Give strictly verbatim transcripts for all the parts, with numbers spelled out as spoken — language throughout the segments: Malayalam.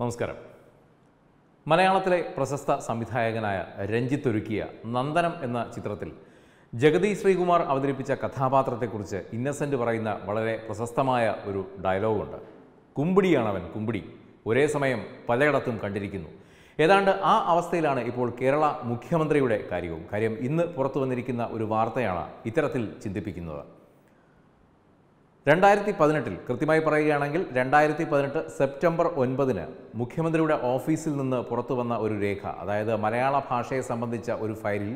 നമസ്കാരം. മലയാളത്തിലെ പ്രശസ്ത സംവിധായകനായ രഞ്ജിത്ത് ഒരുക്കിയ നന്ദനം എന്ന ചിത്രത്തിൽ ജഗദീഷ് ശ്രീകുമാർ അവതരിപ്പിച്ച കഥാപാത്രത്തെക്കുറിച്ച് ഇന്നസെൻ്റ് പറയുന്ന വളരെ പ്രശസ്തമായ ഒരു ഡയലോഗുണ്ട്. കുമ്പിടിയാണവൻ, കുമ്പിടി, ഒരേ സമയം പലയിടത്തും കണ്ടിരിക്കുന്നു. ഏതാണ്ട് ആ അവസ്ഥയിലാണ് ഇപ്പോൾ കേരള മുഖ്യമന്ത്രിയുടെ കാര്യവും. കാര്യം ഇന്ന് പുറത്തു വന്നിരിക്കുന്ന ഒരു വാർത്തയാണ് ഇത്തരത്തിൽ ചിന്തിപ്പിക്കുന്നത്. രണ്ടായിരത്തി പതിനെട്ടിൽ കൃത്യമായി പറയുകയാണെങ്കിൽ രണ്ടായിരത്തി പതിനെട്ട് സെപ്റ്റംബർ ഒൻപതിന് മുഖ്യമന്ത്രിയുടെ ഓഫീസിൽ നിന്ന് പുറത്തു വന്ന ഒരു രേഖ, അതായത് മലയാള ഭാഷയെ സംബന്ധിച്ച ഒരു ഫയലിൽ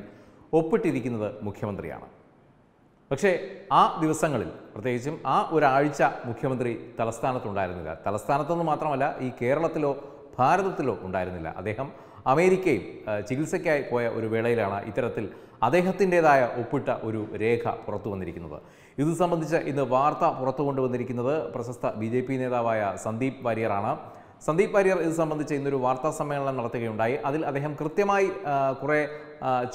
ഒപ്പിട്ടിരിക്കുന്നത് മുഖ്യമന്ത്രിയാണ്. പക്ഷേ ആ ദിവസങ്ങളിൽ പ്രത്യേകിച്ചും ആ ഒരാഴ്ച മുഖ്യമന്ത്രി തലസ്ഥാനത്തുണ്ടായിരുന്നില്ല. തലസ്ഥാനത്തൊന്നും മാത്രമല്ല, ഈ കേരളത്തിലോ ഭാരതത്തിലോ ഉണ്ടായിരുന്നില്ല. അദ്ദേഹം അമേരിക്കയിൽ ചികിത്സയ്ക്കായി പോയ ഒരു വേളയിലാണ് ഇത്തരത്തിൽ അദ്ദേഹത്തിൻ്റേതായ ഒപ്പിട്ട ഒരു രേഖ പുറത്തു വന്നിരിക്കുന്നത്. ഇത് സംബന്ധിച്ച് ഇന്ന് വാർത്ത പുറത്തു കൊണ്ടുവന്നിരിക്കുന്നത് പ്രശസ്ത ബി ജെ പി നേതാവായ സന്ദീപ് വാര്യറാണ്. സന്ദീപ് വാര്യർ ഇത് സംബന്ധിച്ച് ഇന്നൊരു വാർത്താ സമ്മേളനം നടത്തുകയുണ്ടായി. അതിൽ അദ്ദേഹം കൃത്യമായി കുറേ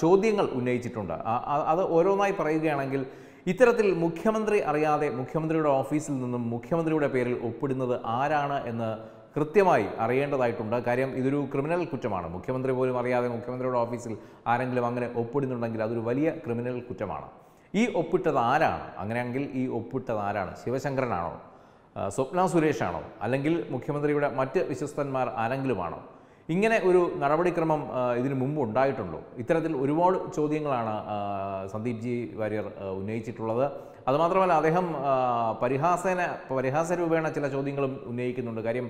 ചോദ്യങ്ങൾ ഉന്നയിച്ചിട്ടുണ്ട്. അത് ഓരോന്നായി പറയുകയാണെങ്കിൽ ഇത്തരത്തിൽ മുഖ്യമന്ത്രി അറിയാതെ മുഖ്യമന്ത്രിയുടെ ഓഫീസിൽ നിന്നും മുഖ്യമന്ത്രിയുടെ പേരിൽ ഒപ്പിടുന്നത് ആരാണ് എന്ന് കൃത്യമായി അറിയേണ്ടതായിട്ടുണ്ട്. കാര്യം ഇതൊരു ക്രിമിനൽ കുറ്റമാണ്. മുഖ്യമന്ത്രി പോലും അറിയാതെ മുഖ്യമന്ത്രിയുടെ ഓഫീസിൽ ആരെങ്കിലും അങ്ങനെ ഒപ്പിടുന്നുണ്ടെങ്കിൽ അതൊരു വലിയ ക്രിമിനൽ കുറ്റമാണ്. ഈ ഒപ്പിട്ടത് ആരാണ്? അങ്ങനെയെങ്കിൽ ഈ ഒപ്പിട്ടത് ആരാണ്? ശിവശങ്കരനാണോ? സ്വപ്ന സുരേഷാണോ? അല്ലെങ്കിൽ മുഖ്യമന്ത്രിയുടെ മറ്റ് വിശ്വസ്തന്മാർ ആരെങ്കിലുമാണോ? ഇങ്ങനെ ഒരു നടപടിക്രമം ഇതിനു മുമ്പ് ഉണ്ടായിട്ടുണ്ടോ? ഇത്തരത്തിൽ ഒരുപാട് ചോദ്യങ്ങളാണ് സന്ദീപ് ജി വാര്യർ ഉന്നയിച്ചിട്ടുള്ളത്. അതുമാത്രമല്ല അദ്ദേഹം പരിഹാസന പരിഹാസ രൂപേണ ചില ചോദ്യങ്ങളും ഉന്നയിക്കുന്നുണ്ട്. കാര്യം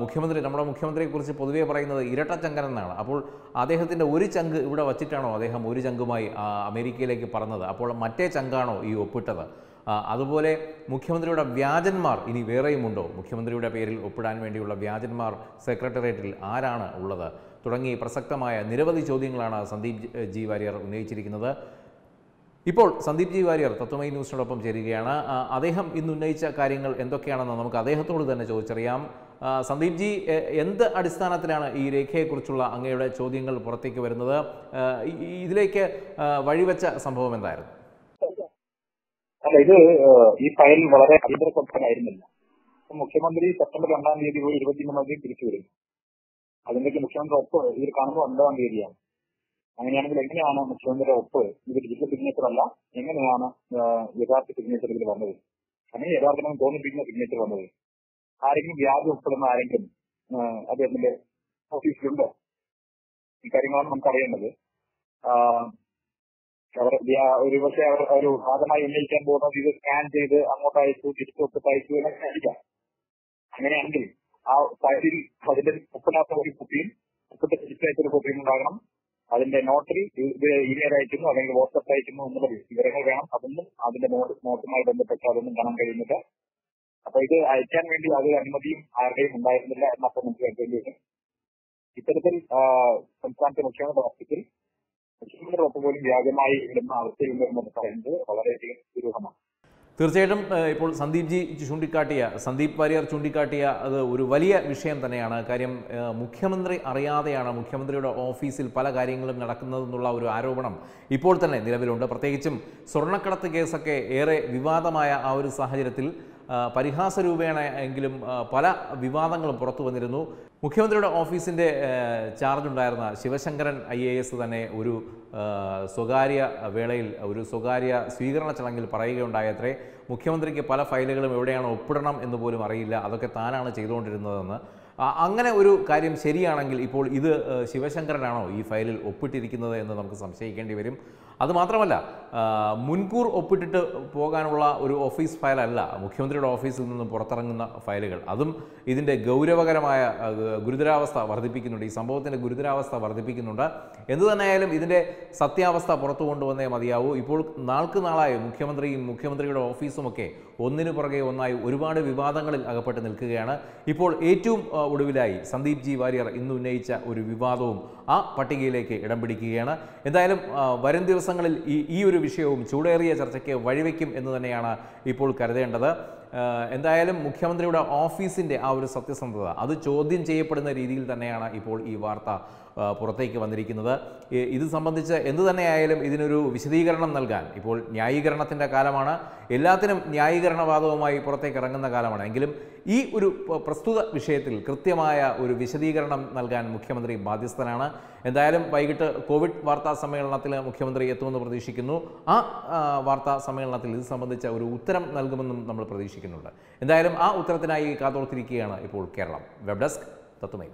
മുഖ്യമന്ത്രി, നമ്മുടെ മുഖ്യമന്ത്രിയെക്കുറിച്ച് പൊതുവേ പറയുന്നത് ഇരട്ടച്ചങ്കൻ എന്നാണ്. അപ്പോൾ അദ്ദേഹത്തിൻ്റെ ഒരു ചങ്ക് ഇവിടെ വച്ചിട്ടാണോ അദ്ദേഹം ഒരു ചങ്കുമായി അമേരിക്കയിലേക്ക് പറഞ്ഞത്? അപ്പോൾ മറ്റേ ചങ്കാണോ ഈ ഒപ്പിട്ടത്? അതുപോലെ മുഖ്യമന്ത്രിയുടെ വ്യാജന്മാർ ഇനി വേറെയുമുണ്ടോ? മുഖ്യമന്ത്രിയുടെ പേരിൽ ഒപ്പിടാൻ വേണ്ടിയുള്ള വ്യാജന്മാർ സെക്രട്ടേറിയറ്റിൽ ആരാണ് ഉള്ളത്? തുടങ്ങി പ്രസക്തമായ നിരവധി ചോദ്യങ്ങളാണ് സന്ദീപ് ജി വാര്യർ ഉന്നയിച്ചിരിക്കുന്നത്. ഇപ്പോൾ സന്ദീപ് ജി വാര്യർ തത്വമയി ന്യൂസിനോടൊപ്പം ചേരുകയാണ്. അദ്ദേഹം ഇന്ന് ഉന്നയിച്ച കാര്യങ്ങൾ എന്തൊക്കെയാണെന്ന് നമുക്ക് അദ്ദേഹത്തോട് തന്നെ ചോദിച്ചറിയാം. സന്ദീപ് ജി, എന്ത് അടിസ്ഥാനത്തിലാണ് ഈ രേഖയെക്കുറിച്ചുള്ള അങ്ങയുടെ ചോദ്യങ്ങൾ പുറത്തേക്ക് വരുന്നത്? ഇതിലേക്ക് വഴിവെച്ച സംഭവം എന്തായിരുന്നു? അല്ല, ഇത് ഈ ഫയൽ വളരെ അടിയന്തരമായിരുന്നില്ല. മുഖ്യമന്ത്രി സെപ്റ്റംബർ രണ്ടാം തീയതി പോയി ഇരുപത്തിമൂന്നാം തീയതി തിരിച്ചു വരും. അതിലേക്ക് മുഖ്യമന്ത്രി ഒപ്പ് ഇതിൽ കാണുമ്പോൾ ഒൻപതാം തീയതിയാണ്. അങ്ങനെയാണെങ്കിൽ എങ്ങനെയാണ് മുഖ്യമന്ത്രിയുടെ ഒപ്പ്? ഇത് ഡിജിറ്റൽ സിഗ്നേച്ചർ അല്ല. എങ്ങനെയാണ് യഥാർത്ഥ സിഗ്നേച്ചർ ഇതിൽ വന്നത്? അങ്ങനെ യഥാർത്ഥം തോന്നിപ്പിക്കുന്ന സിഗ്നേച്ചർ വന്നത്? ആരെങ്കിലും വ്യാജം ഒപ്പിടുന്ന ആരെങ്കിലും അദ്ദേഹത്തിന്റെ ഓഫീസിലുണ്ടോ? ഈ കാര്യങ്ങളാണ് നമുക്ക് അറിയേണ്ടത്. അവർ ഒരു പക്ഷേ അവർ ഒരു ഭാഗമായി ഉന്നയിക്കാൻ പോകുന്നത് ഇത് സ്കാൻ ചെയ്ത് അങ്ങോട്ട് അയച്ചു, തിരിച്ചു ഒപ്പിട്ട് അയച്ചു എന്നൊക്കെ അയക്കാം. അങ്ങനെയാണെങ്കിൽ ആ ഫയലിൽ അതിന്റെ ഒപ്പിടാത്ത ഒരു കുപ്പിയും ഒപ്പിട്ട് തിരിച്ചയച്ചൊരു കുപ്പിയും ഉണ്ടാകണം. അതിന്റെ നോട്ടറി ഇത് ഇമെയിൽ അയക്കുന്നു അല്ലെങ്കിൽ വാട്സപ്പ് അയക്കുന്നു എന്നുള്ള വിവരങ്ങൾ വേണം. അതൊന്നും അതിന്റെ നോട്ടുമായി ബന്ധപ്പെട്ട് അതൊന്നും കാണാൻ കഴിയുന്നില്ല. അപ്പൊ ഇത് അയക്കാൻ വേണ്ടി അത് അനുമതിയും ആരുടെയും ഉണ്ടായിരുന്നില്ല എന്നൊക്കെ മനസ്സിലാക്കേണ്ടി വരും. ഇത്തരത്തിൽ സംസ്ഥാനത്തെ മുഖ്യമന്ത്രി ഓഫീസിൽ മുഖ്യമന്ത്രിയുടെ ഒപ്പ് പോലും വ്യാജമായി ഇടുന്ന അവസ്ഥയുണ്ടെന്ന് പറയുന്നത് വളരെയധികം ദുരൂഹമാണ്. തീർച്ചയായിട്ടും ഇപ്പോൾ സന്ദീപ് ജി ചൂണ്ടിക്കാട്ടിയ, സന്ദീപ് വാര്യർ ചൂണ്ടിക്കാട്ടിയ അത് ഒരു വലിയ വിഷയം തന്നെയാണ്. കാര്യം മുഖ്യമന്ത്രി അറിയാതെയാണ് മുഖ്യമന്ത്രിയുടെ ഓഫീസിൽ പല കാര്യങ്ങളും നടക്കുന്നതെന്നുള്ള ഒരു ആരോപണം ഇപ്പോൾ തന്നെ നിലവിലുണ്ട്. പ്രത്യേകിച്ചും സ്വർണ്ണക്കടത്ത് കേസൊക്കെ ഏറെ വിവാദമായ ആ ഒരു സാഹചര്യത്തിൽ പരിഹാസ രൂപേണ എങ്കിലും പല വിവാദങ്ങളും പുറത്തു വന്നിരുന്നു. മുഖ്യമന്ത്രിയുടെ ഓഫീസിൻ്റെ ചാർജ് ഉണ്ടായിരുന്ന ശിവശങ്കരൻ ഐ എ എസ് തന്നെ ഒരു സ്വകാര്യ വേളയിൽ ഒരു സ്വകാര്യ സ്വീകരണ ചടങ്ങിൽ പറയുകയുണ്ടായത്രേ, മുഖ്യമന്ത്രിക്ക് പല ഫയലുകളും എവിടെയാണ് ഒപ്പിടണം എന്ന് പോലും അറിയില്ല, അതൊക്കെ താനാണ് ചെയ്തുകൊണ്ടിരുന്നതെന്ന്. അങ്ങനെ ഒരു കാര്യം ശരിയാണെങ്കിൽ ഇപ്പോൾ ഇത് ശിവശങ്കരനാണോ ഈ ഫയലിൽ ഒപ്പിട്ടിരിക്കുന്നത് എന്ന് നമുക്ക് സംശയിക്കേണ്ടി വരും. അതുമാത്രമല്ല, മുൻകൂർ ഒപ്പിട്ടിട്ട് പോകാനുള്ള ഒരു ഓഫീസ് ഫയലല്ല മുഖ്യമന്ത്രിയുടെ ഓഫീസിൽ നിന്നും പുറത്തിറങ്ങുന്ന ഫയലുകൾ. അതും ഇതിൻ്റെ ഗൗരവകരമായ ഗുരുതരാവസ്ഥ വർദ്ധിപ്പിക്കുന്നുണ്ട്, ഈ സംഭവത്തിൻ്റെ ഗുരുതരാവസ്ഥ വർദ്ധിപ്പിക്കുന്നുണ്ട്. എന്തു തന്നെയായാലും ഇതിൻ്റെ സത്യാവസ്ഥ പുറത്തു കൊണ്ടുവന്നേ മതിയാവൂ. ഇപ്പോൾ നാൾക്ക് നാളായി മുഖ്യമന്ത്രിയും മുഖ്യമന്ത്രിയുടെ ഓഫീസുമൊക്കെ ഒന്നിനു പുറകെ ഒന്നായി ഒരുപാട് വിവാദങ്ങളിൽ അകപ്പെട്ട് നിൽക്കുകയാണ്. ഇപ്പോൾ ഏറ്റവും ഒടുവിലായി സന്ദീപ് ജി വാര്യർ ഇന്ന് ഉന്നയിച്ച ഒരു വിവാദവും ആ പട്ടികയിലേക്ക് ഇടം പിടിക്കുകയാണ്. എന്തായാലും വരും ദിവസങ്ങളിൽ ഈ ഈ ഒരു വിഷയവും ചൂടേറിയ ചർച്ചയ്ക്ക് വഴിവെക്കും എന്ന് തന്നെയാണ് ഇപ്പോൾ കരുതേണ്ടത്. എന്തായാലും മുഖ്യമന്ത്രിയുടെ ഓഫീസിൻ്റെ ആ ഒരു സത്യസന്ധത അത് ചോദ്യം ചെയ്യപ്പെടുന്ന രീതിയിൽ തന്നെയാണ് ഇപ്പോൾ ഈ വാർത്ത പുറത്തേക്ക് വന്നിരിക്കുന്നത്. ഇത് സംബന്ധിച്ച് എന്തു തന്നെയായാലും ഇതിനൊരു വിശദീകരണം നൽകാൻ, ഇപ്പോൾ ന്യായീകരണത്തിൻ്റെ കാലമാണ്, എല്ലാത്തിനും ന്യായീകരണവാദവുമായി പുറത്തേക്ക് ഇറങ്ങുന്ന കാലമാണ്. എങ്കിലും ഈ ഒരു പ്രസ്തുത വിഷയത്തിൽ കൃത്യമായ ഒരു വിശദീകരണം നൽകാൻ മുഖ്യമന്ത്രി ബാധ്യസ്ഥനാണ്. എന്തായാലും വൈകിട്ട് കോവിഡ് വാർത്താ സമ്മേളനത്തിൽ മുഖ്യമന്ത്രി എത്തുമെന്ന് പ്രതീക്ഷിക്കുന്നു. ആ വാർത്താ സമ്മേളനത്തിൽ ഇത് സംബന്ധിച്ച ഒരു ഉത്തരം നൽകുമെന്നും നമ്മൾ പ്രതീക്ഷിക്കുന്നുണ്ട്. എന്തായാലും ആ ഉത്തരത്തിനായി കാതോർത്തിരിക്കുകയാണ് ഇപ്പോൾ കേരളം. വെബ് ഡെസ്ക് തത്തുമൈ.